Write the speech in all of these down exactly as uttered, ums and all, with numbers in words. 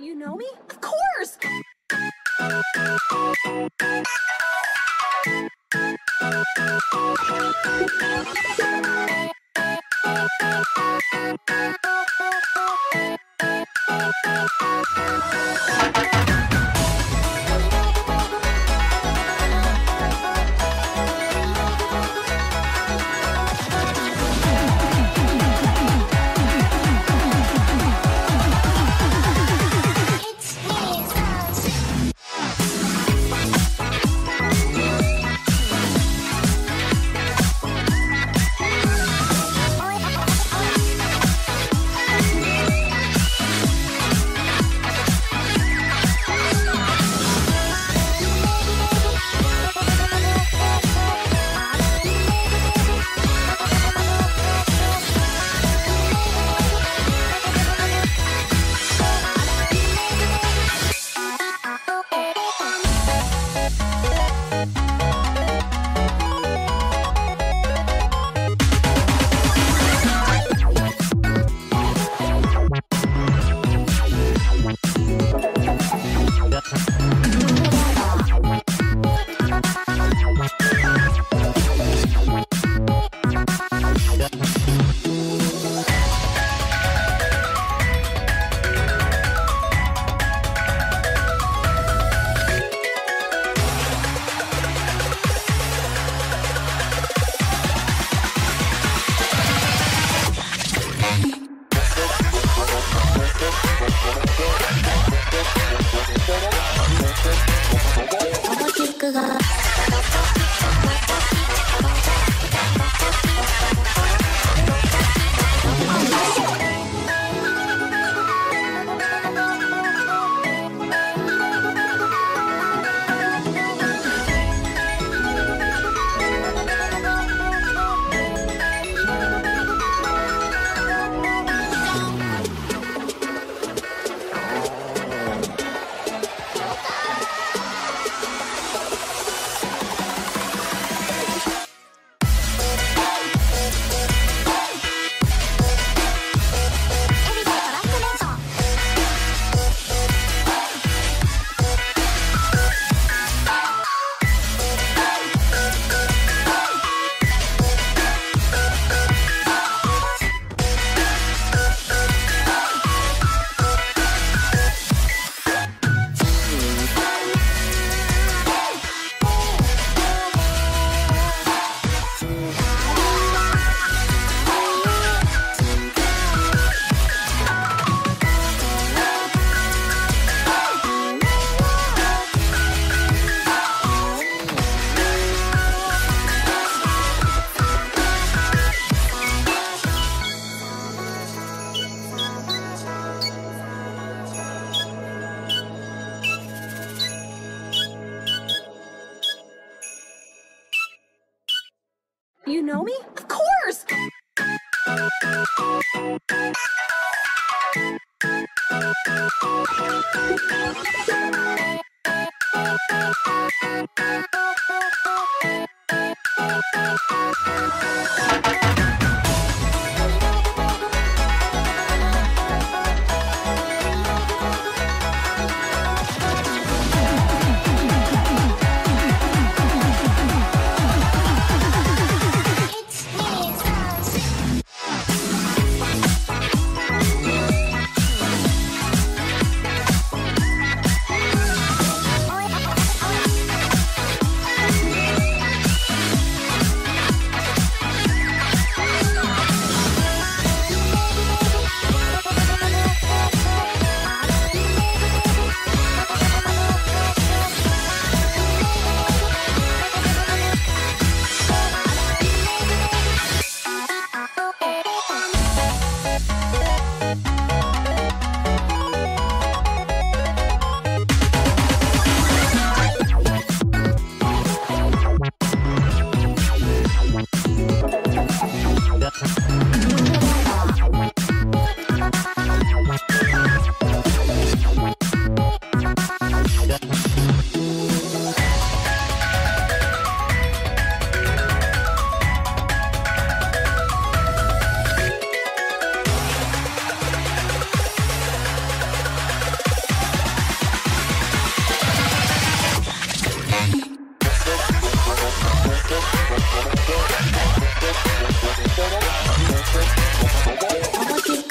You know me? Of course!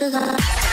love.